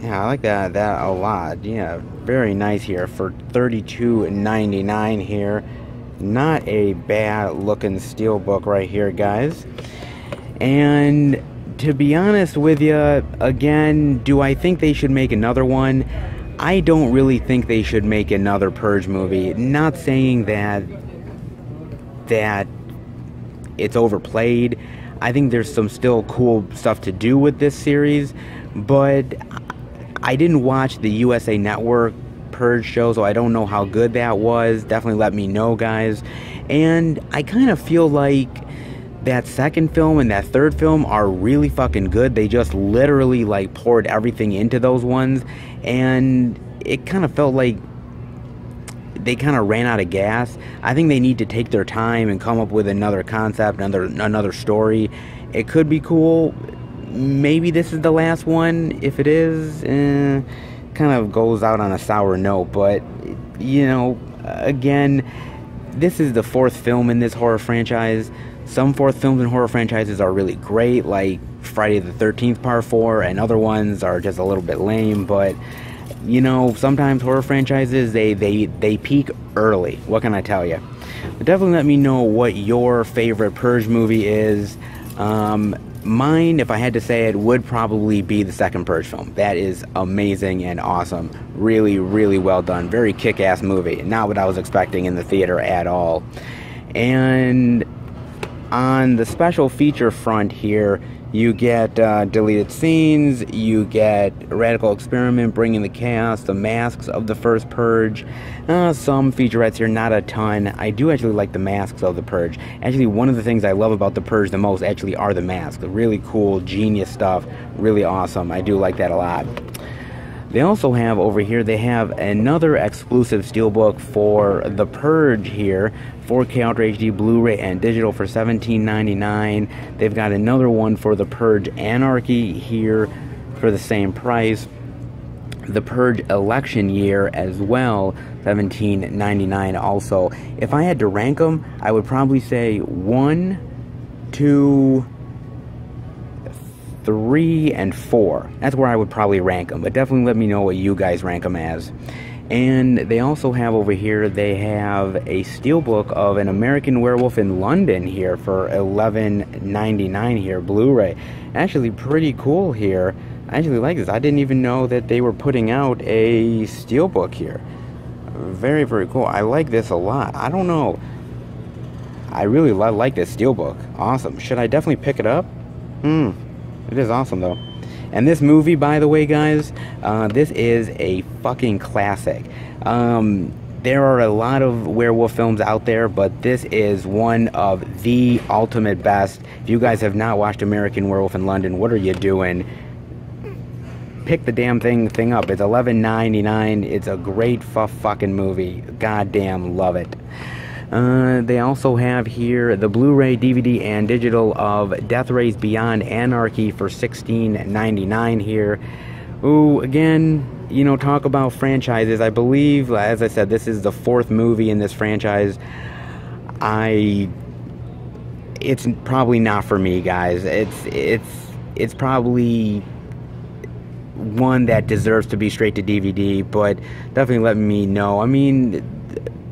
Yeah, I like that that a lot. Yeah, very nice here for thirty-two ninety-nine here. Not a bad looking steelbook right here, guys. And to be honest with you, again, do I think they should make another one? I don't really think they should make another Purge movie. Not saying that that it's overplayed. I think there's some still cool stuff to do with this series, but I didn't watch the U S A Network Purge show, so I don't know how good that was. Definitely let me know, guys. And I kind of feel like that second film and that third film are really fucking good. They just literally like poured everything into those ones, and it kind of felt like they kind of ran out of gas. I think they need to take their time and come up with another concept, another another story. It could be cool. Maybe this is the last one. If it is, eh, kind of goes out on a sour note. But, you know, again, this is the fourth film in this horror franchise. Some fourth films in horror franchises are really great, like Friday the thirteenth part four, and other ones are just a little bit lame. But, you know, sometimes horror franchises, they, they, they peak early. What can I tell you? But definitely let me know what your favorite Purge movie is. Um... Mine, if I had to say it, would probably be the second Purge film. That is amazing and awesome. Really, really well done. Very kick-ass movie. Not what I was expecting in the theater at all. And on the special feature front here, you get uh, deleted scenes, you get Radical Experiment, bringing the chaos, the masks of the first Purge. Uh, some featurettes here, not a ton. I do actually like the masks of the Purge. Actually, one of the things I love about the Purge the most actually are the masks. Really cool, genius stuff. Really awesome. I do like that a lot. They also have over here, they have another exclusive steelbook for The Purge here. four K Ultra H D Blu-ray and digital for seventeen ninety-nine. They've got another one for The Purge Anarchy here for the same price. The Purge Election Year as well, seventeen ninety-nine also. If I had to rank them, I would probably say one, two, three, and four. That's where I would probably rank them, but definitely let me know what you guys rank them as. And they also have over here, they have a steelbook of an American Werewolf in London here for eleven ninety-nine here, Blu-ray. Actually pretty cool here. I actually like this. I didn't even know that they were putting out a steelbook here. Very, very cool. I like this a lot. I don't know. I really like this steelbook. Awesome. Should I definitely pick it up? Hmm. It is awesome, though. And this movie, by the way, guys, uh, this is a fucking classic. Um, there are a lot of werewolf films out there, but this is one of the ultimate best. If you guys have not watched American Werewolf in London, what are you doing? Pick the damn thing thing up. It's eleven ninety-nine. It's a great f fucking movie. Goddamn love it. Uh, they also have here the Blu-ray, D V D, and digital of Death Race Beyond Anarchy for sixteen ninety-nine here. Ooh, again, you know, talk about franchises. I believe, as I said, this is the fourth movie in this franchise. I, it's probably not for me, guys. It's it's it's probably one that deserves to be straight to D V D, but definitely let me know. I mean,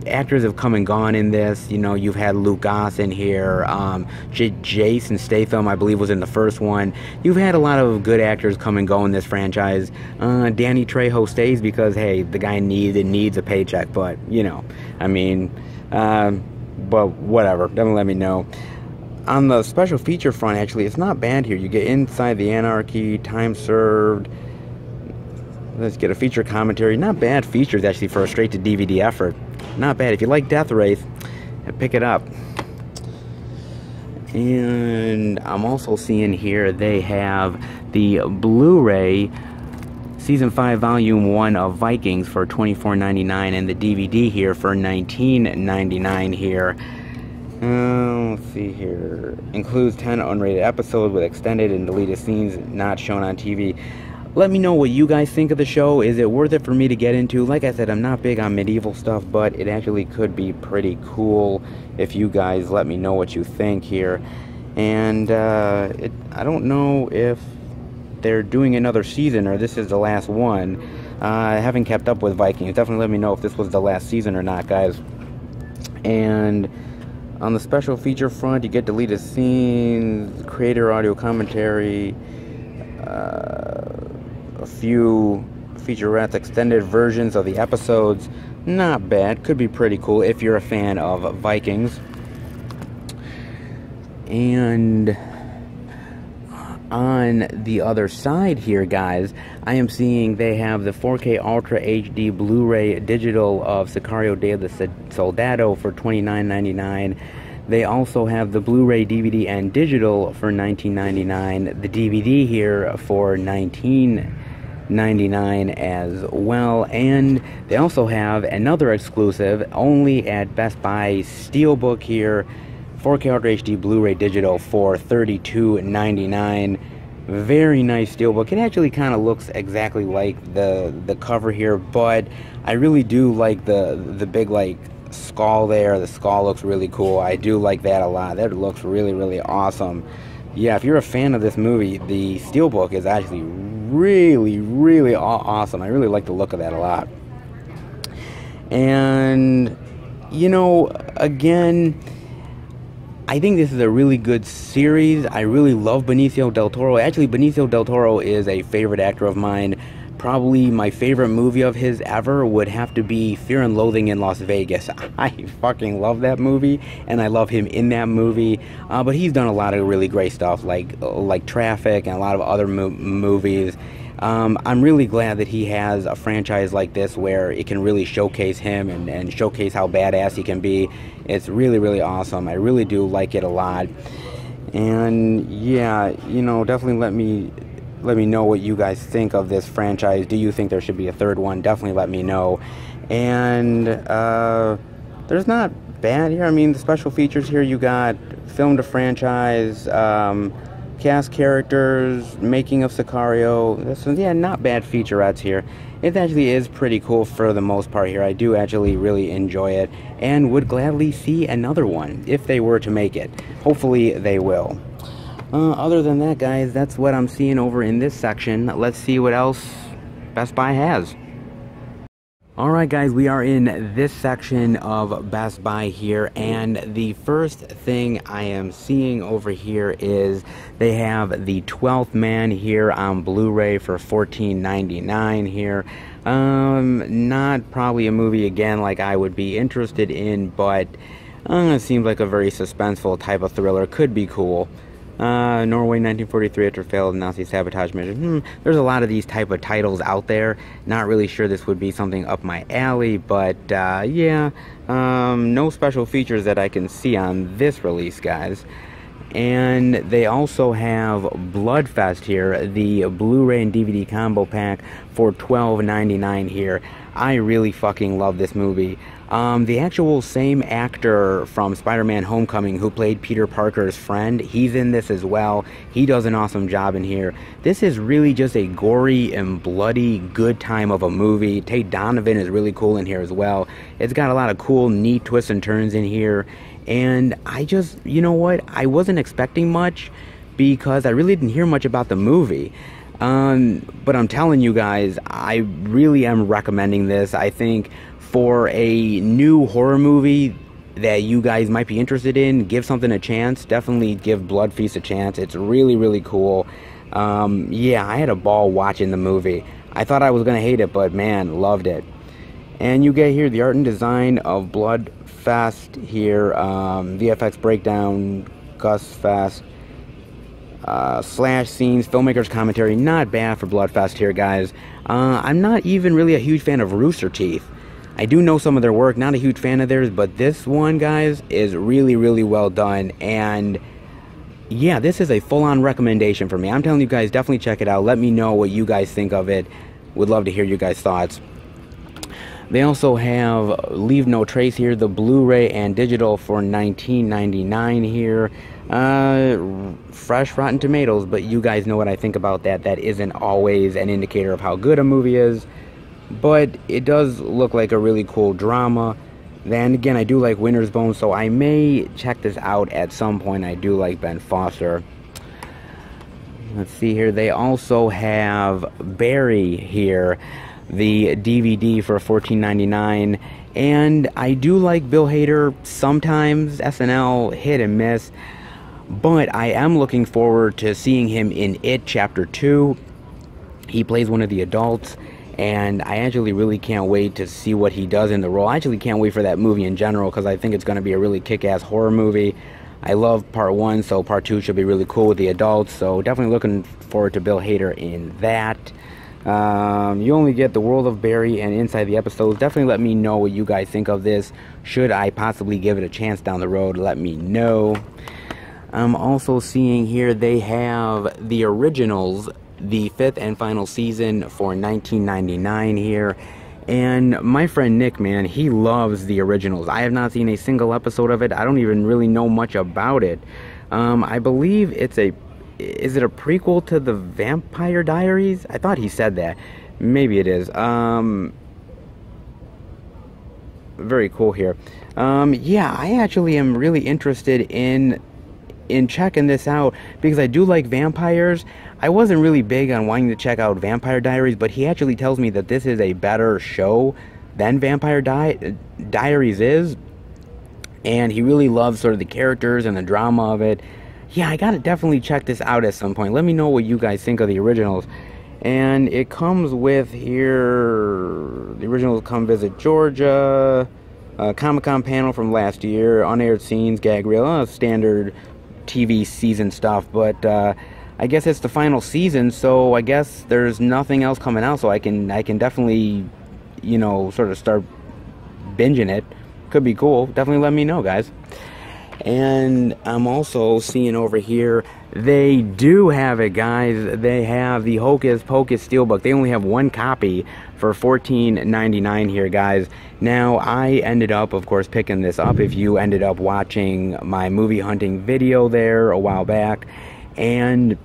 actors have come and gone in this. You know, you've had Luke Goss in here, um, J Jason Statham, I believe, was in the first one. You've had a lot of good actors come and go in this franchise. uh, Danny Trejo stays because, hey, the guy needs it needs a paycheck, but, you know, I mean, uh, but whatever, definitely let me know. On the special feature front, actually, it's not bad here. You get Inside the Anarchy, Time Served. Let's get a feature commentary. Not bad features, actually, for a straight to D V D effort. Not bad. If you like Death Race, pick it up. And I'm also seeing here they have the Blu-ray Season five Volume one of Vikings for twenty-four ninety-nine, and the D V D here for nineteen ninety-nine here. Uh, let's see here. Includes ten unrated episodes with extended and deleted scenes not shown on T V. Let me know what you guys think of the show. Is it worth it for me to get into? Like I said, I'm not big on medieval stuff, but it actually could be pretty cool if you guys let me know what you think here. And uh, it, I don't know if they're doing another season or this is the last one. Uh, I haven't kept up with Vikings. Definitely let me know if this was the last season or not, guys. And on the special feature front, you get deleted scenes, creator audio commentary, uh... a few featurettes, extended versions of the episodes. Not bad. Could be pretty cool if you're a fan of Vikings. And on the other side here, guys, I am seeing they have the four K Ultra H D Blu-ray digital of Sicario: Day of the Soldado for twenty-nine ninety-nine. They also have the Blu-ray, D V D, and digital for nineteen ninety-nine. The D V D here for nineteen ninety-nine as well. And they also have another exclusive, only at Best Buy, Steelbook here, four K Ultra H D Blu-ray digital for thirty-two ninety-nine. Very nice steelbook. It actually kind of looks exactly like the the cover here, but I really do like the the big like skull there. The skull looks really cool. I do like that a lot. That looks really, really awesome. Yeah, if you're a fan of this movie, the steelbook is actually really, really awesome. I really like the look of that a lot. And, you know, again, I think this is a really good series. I really love Benicio Del Toro. Actually, Benicio Del Toro is a favorite actor of mine. Probably my favorite movie of his ever would have to be Fear and Loathing in Las Vegas. I fucking love that movie, and I love him in that movie. Uh, but he's done a lot of really great stuff, like like Traffic and a lot of other mo movies. Um, I'm really glad that he has a franchise like this where it can really showcase him and, and showcase how badass he can be. It's really, really awesome. I really do like it a lot. And, yeah, you know, definitely let me... let me know what you guys think of this franchise. Do you think there should be a third one? Definitely let me know. And uh, there's not bad here. I mean, the special features here, you got filmed a franchise, um, cast characters, making of Sicario. This is, yeah, not bad featurettes here. It actually is pretty cool for the most part here. I do actually really enjoy it and would gladly see another one if they were to make it. Hopefully they will. Uh, other than that, guys, that's what I'm seeing over in this section. Let's see what else Best Buy has. Alright, guys, we are in this section of Best Buy here, and the first thing I am seeing over here is they have The twelfth Man here on Blu-ray for fourteen ninety-nine here. Um, not probably a movie, again, like I would be interested in, but uh, it seems like a very suspenseful type of thriller. Could be cool. Uh, Norway nineteen forty-three after failed Nazi sabotage mission. Hmm, there's a lot of these type of titles out there. Not really sure this would be something up my alley, but uh, yeah, um, no special features that I can see on this release, guys. And they also have Bloodfest here, the Blu-ray and D V D combo pack for twelve ninety-nine here. I really fucking love this movie. Um, the actual same actor from Spider-Man Homecoming who played Peter Parker's friend, he's in this as well. He does an awesome job in here. This is really just a gory and bloody good time of a movie. Tate Donovan is really cool in here as well. It's got a lot of cool, neat twists and turns in here. And I just, you know what? I wasn't expecting much because I really didn't hear much about the movie. Um, but I'm telling you guys, I really am recommending this. I think for a new horror movie that you guys might be interested in, give something a chance. Definitely give Bloodfest a chance. It's really, really cool. Um, yeah, I had a ball watching the movie. I thought I was going to hate it, but man, loved it. And you get here the art and design of Bloodfest here, um, V F X breakdown, Gusfest, Uh, slash scenes, filmmakers commentary. Not bad for Bloodfest here, guys. Uh, I'm not even really a huge fan of Rooster Teeth. I do know some of their work, not a huge fan of theirs, but this one, guys, is really, really well done. And yeah, this is a full-on recommendation for me. I'm telling you guys, definitely check it out. Let me know what you guys think of it. Would love to hear your guys' thoughts. They also have Leave No Trace here, the Blu-ray and digital for nineteen ninety-nine here. Uh, fresh Rotten Tomatoes, but you guys know what I think about that. That isn't always an indicator of how good a movie is, but it does look like a really cool drama. Then again, I do like Winter's Bone, so I may check this out at some point. I do like Ben Foster. Let's see here. They also have Barry here, the D V D for fourteen ninety-nine, and I do like Bill Hader sometimes. S N L, hit and miss, but I am looking forward to seeing him in It Chapter two. He plays one of the adults, and I actually really can't wait to see what he does in the role. I actually can't wait for that movie in general, because I think it's going to be a really kick-ass horror movie. I love part one, so part two should be really cool with the adults. So definitely looking forward to Bill Hader in that. Um, you only get the world of Barry and inside the episodes. Definitely let me know what you guys think of this. Should I possibly give it a chance down the road? Let me know. I'm also seeing here they have the originals, the fifth and final season for nineteen ninety-nine here. And my friend Nick, man, he loves the originals. I have not seen a single episode of it. I don't even really know much about it. Um, I believe it's a... Is it a prequel to The Vampire Diaries? I thought he said that. Maybe it is. Um, very cool here. Um, yeah, I actually am really interested in... in checking this out, because I do like vampires. I wasn't really big on wanting to check out Vampire Diaries, but he actually tells me that this is a better show than Vampire Di- Diaries is, and he really loves sort of the characters and the drama of it. Yeah, I gotta definitely check this out at some point. Let me know what you guys think of the originals. And it comes with here, the originals come visit Georgia, uh, Comic-Con panel from last year, unaired scenes, gag reel, uh, standard T V season stuff. But uh, I guess it's the final season, so I guess there's nothing else coming out, so I can I can definitely, you know, sort of start binging it. Could be cool. Definitely let me know, guys. And I'm also seeing over here, they do have it, guys. They have the Hocus Pocus Steelbook. They only have one copy for fourteen ninety-nine here, guys. Now, I ended up, of course, picking this up. If you ended up watching my movie hunting video there a while back, and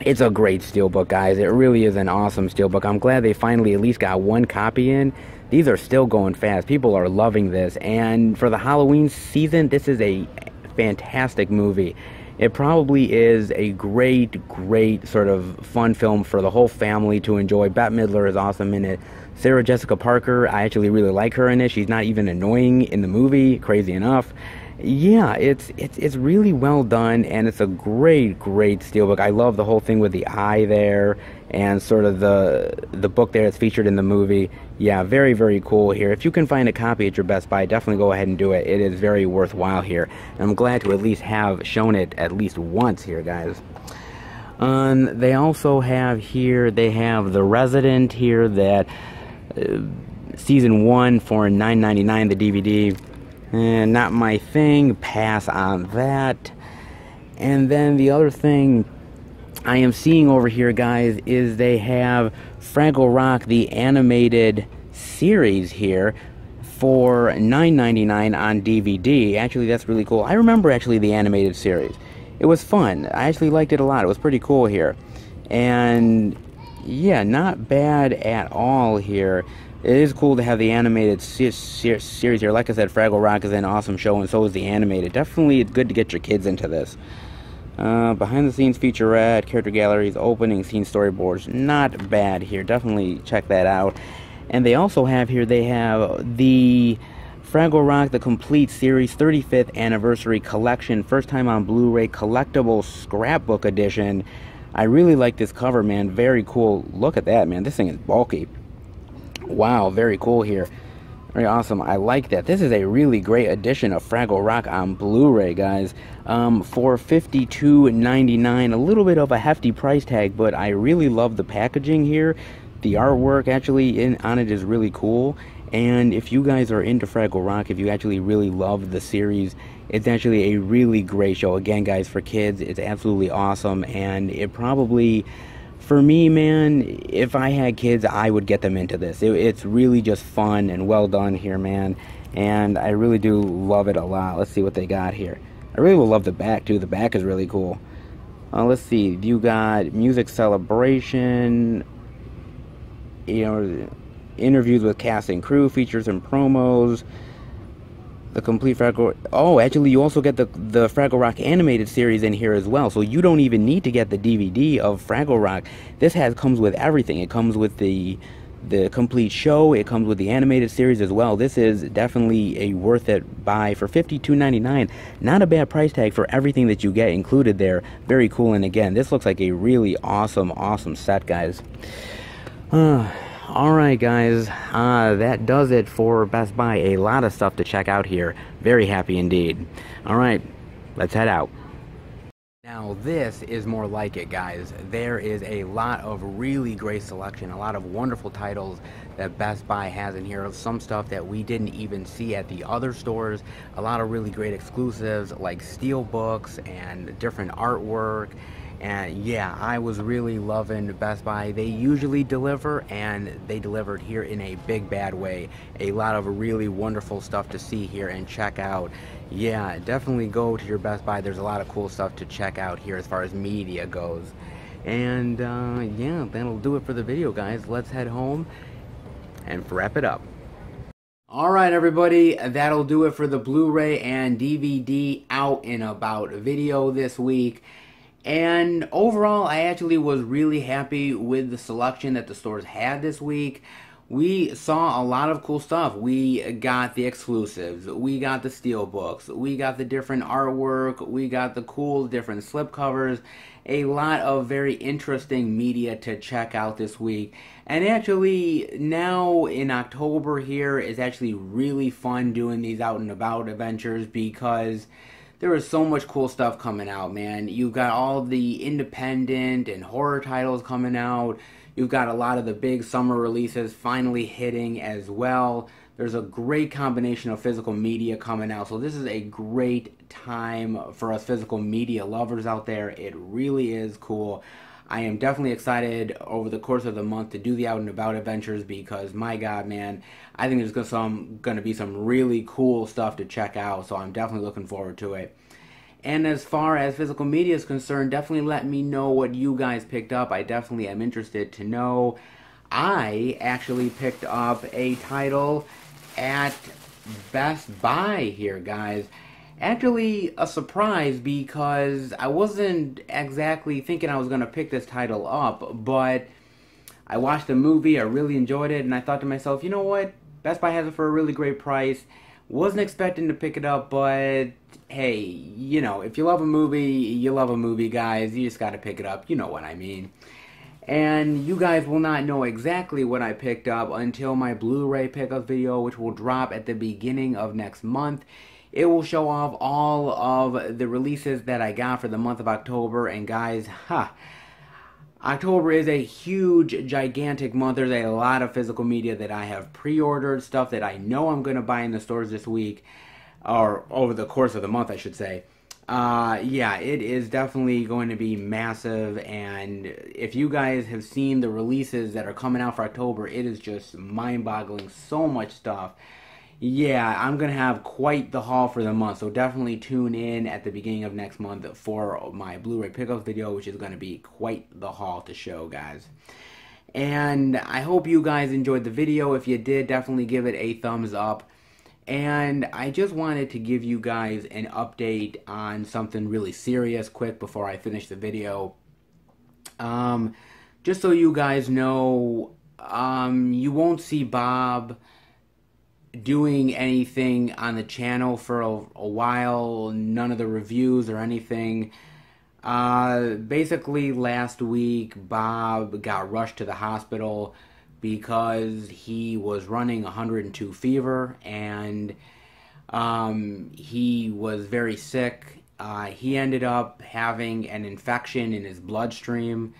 it's a great steelbook, guys. It really is an awesome steelbook. I'm glad they finally at least got one copy in. These are still going fast. People are loving this. And for the Halloween season, this is a fantastic movie. It probably is a great, great sort of fun film for the whole family to enjoy. Bette Midler is awesome in it. Sarah Jessica Parker, I actually really like her in it. She's not even annoying in the movie, crazy enough. Yeah, it's it's it's really well done, and it's a great, great steelbook. I love the whole thing with the eye there, and sort of the the book there that's featured in the movie. Yeah, very, very cool here. If you can find a copy at your Best Buy, definitely go ahead and do it. It is very worthwhile here. I'm glad to at least have shown it at least once here, guys. Um, they also have here, they have The Resident here, that uh, season one for nine ninety-nine, the D V D. And not my thing, pass on that. And then the other thing I am seeing over here, guys, is they have Fraggle Rock, the animated series here, for nine ninety-nine on D V D. Actually, that's really cool. I remember, actually, the animated series. It was fun. I actually liked it a lot. It was pretty cool here. And, yeah, not bad at all here. It is cool to have the animated se se series here. Like I said, Fraggle Rock is an awesome show, and so is the animated. Definitely good to get your kids into this. Uh, behind-the-scenes featurette, character galleries, opening scene storyboards. Not bad here. Definitely check that out. And they also have here, they have the Fraggle Rock, the complete series, thirty-fifth anniversary collection. First time on Blu-ray, collectible scrapbook edition. I really like this cover, man. Very cool. Look at that, man. This thing is bulky. Wow, very cool here. Very awesome. I like that. This is a really great edition of Fraggle Rock on Blu-ray, guys. Um, for fifty-two ninety-nine, a little bit of a hefty price tag, but I really love the packaging here. The artwork actually in on it is really cool. And if you guys are into Fraggle Rock, if you actually really love the series, it's actually a really great show. Again, guys, for kids, it's absolutely awesome, and it probably... For me, man, if I had kids, I would get them into this. It, it's really just fun and well done here, man. And I really do love it a lot. Let's see what they got here. I really will love the back, too. The back is really cool. Uh, let's see. You got music celebration, you know, interviews with cast and crew, features and promos, the complete Fraggle... Oh, actually, you also get the, the Fraggle Rock animated series in here as well. So you don't even need to get the D V D of Fraggle Rock. This has comes with everything. It comes with the the complete show. It comes with the animated series as well. This is definitely a worth it buy for fifty-two ninety-nine. Not a bad price tag for everything that you get included there. Very cool. And again, this looks like a really awesome, awesome set, guys. Uh, Alright guys, uh, that does it for Best Buy. A lot of stuff to check out here. Very happy indeed. Alright, Let's head out. Now this is more like it, guys. There is a lot of really great selection, a lot of wonderful titles that Best Buy has in here, some stuff that we didn't even see at the other stores, a lot of really great exclusives like steelbooks and different artwork. And yeah, I was really loving Best Buy. They usually deliver, and they delivered here in a big bad way. A lot of really wonderful stuff to see here and check out. Yeah, definitely go to your Best Buy. There's a lot of cool stuff to check out here as far as media goes. And uh, yeah, that'll do it for the video, guys. Let's head home and wrap it up. Alright everybody, that'll do it for the Blu-ray and D V D Out and About video this week. And overall, I actually was really happy with the selection that the stores had this week. We saw a lot of cool stuff. We got the exclusives, we got the steelbooks, we got the different artwork, we got the cool different slipcovers. A lot of very interesting media to check out this week. And actually, now in October here is actually really fun doing these out and about adventures, because there is so much cool stuff coming out, man. You've got all the independent and horror titles coming out. You've got a lot of the big summer releases finally hitting as well. There's a great combination of physical media coming out. So this is a great time for us physical media lovers out there. It really is cool. I am definitely excited over the course of the month to do the out and about adventures, because my god, man, I think there's gonna some gonna be some really cool stuff to check out, so I'm definitely looking forward to it. And as far as physical media is concerned, definitely let me know what you guys picked up. I definitely am interested to know. I actually picked up a title at Best Buy here, guys. Actually a surprise, because I wasn't exactly thinking I was going to pick this title up, but I watched the movie, I really enjoyed it, and I thought to myself, you know what, Best Buy has it for a really great price. Wasn't expecting to pick it up, but hey, you know, if you love a movie, you love a movie, guys. You just got to pick it up, you know what I mean. And you guys will not know exactly what I picked up until my Blu-ray pickup video, which will drop at the beginning of next month. It will show off all of the releases that I got for the month of October. And guys, huh, October is a huge, gigantic month. There's a lot of physical media that I have pre-ordered, stuff that I know I'm going to buy in the stores this week, or over the course of the month, I should say. Uh, yeah, it is definitely going to be massive, and if you guys have seen the releases that are coming out for October, it is just mind-boggling, so much stuff. Yeah, I'm going to have quite the haul for the month, so definitely tune in at the beginning of next month for my Blu-ray pickups video, which is going to be quite the haul to show, guys. And I hope you guys enjoyed the video. If you did, definitely give it a thumbs up. And I just wanted to give you guys an update on something really serious quick before I finish the video. Um, just so you guys know, um, you won't see Bob doing anything on the channel for a, a while, none of the reviews or anything. Uh, basically last week Bob got rushed to the hospital because he was running one hundred and two fever, and um, he was very sick. Uh, he ended up having an infection in his bloodstream,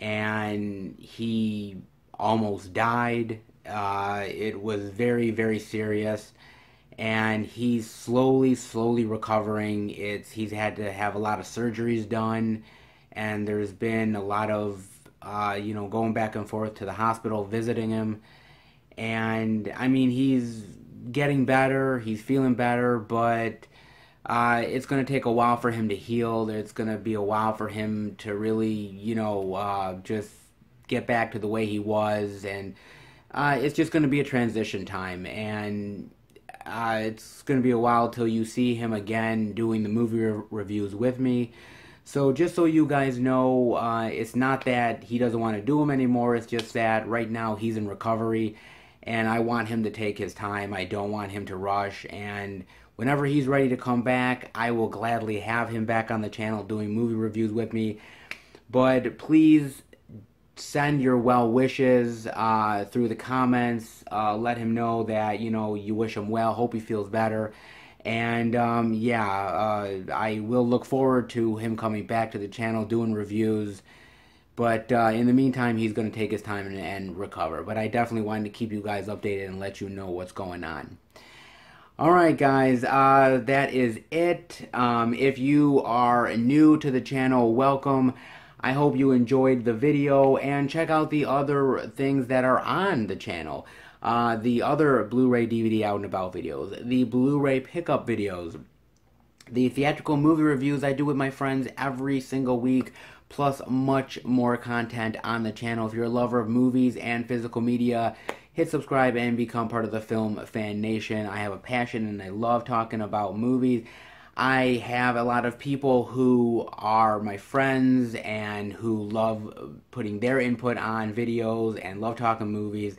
and he almost died. Uh, it was very, very serious, and he's slowly, slowly recovering. It's, he's had to have a lot of surgeries done, and there's been a lot of, uh, you know, going back and forth to the hospital, visiting him. And, I mean, he's getting better, he's feeling better, but uh, it's going to take a while for him to heal. It's going to be a while for him to really, you know, uh, just get back to the way he was, and Uh, it's just going to be a transition time, and uh, it's going to be a while till you see him again doing the movie re reviews with me. So just so you guys know, uh, it's not that he doesn't want to do them anymore, it's just that right now he's in recovery, and I want him to take his time. I don't want him to rush, and whenever he's ready to come back, I will gladly have him back on the channel doing movie reviews with me. But please send your well wishes uh, through the comments. Uh, let him know that, you know, you wish him well, hope he feels better. And, um, yeah, uh, I will look forward to him coming back to the channel, doing reviews. But uh, in the meantime, he's going to take his time and, and recover. But I definitely wanted to keep you guys updated and let you know what's going on. Alright guys, uh, that is it. Um, if you are new to the channel, welcome. I hope you enjoyed the video, and check out the other things that are on the channel. Uh, the other Blu-ray D V D out and about videos, the Blu-ray pickup videos, the theatrical movie reviews I do with my friends every single week, plus much more content on the channel. If you're a lover of movies and physical media, hit subscribe and become part of the Film Fan Nation. I have a passion and I love talking about movies. I have a lot of people who are my friends and who love putting their input on videos and love talking movies.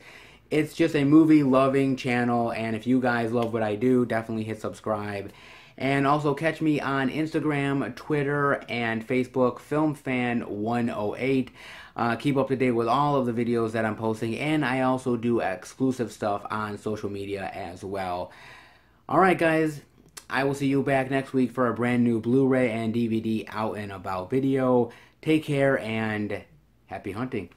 It's just a movie-loving channel, and if you guys love what I do, definitely hit subscribe. And also catch me on Instagram, Twitter, and Facebook, Film Fan one oh eight. Uh, keep up to date with all of the videos that I'm posting, and I also do exclusive stuff on social media as well. Alright guys, I will see you back next week for a brand new Blu-ray and D V D out and about video. Take care, and happy hunting.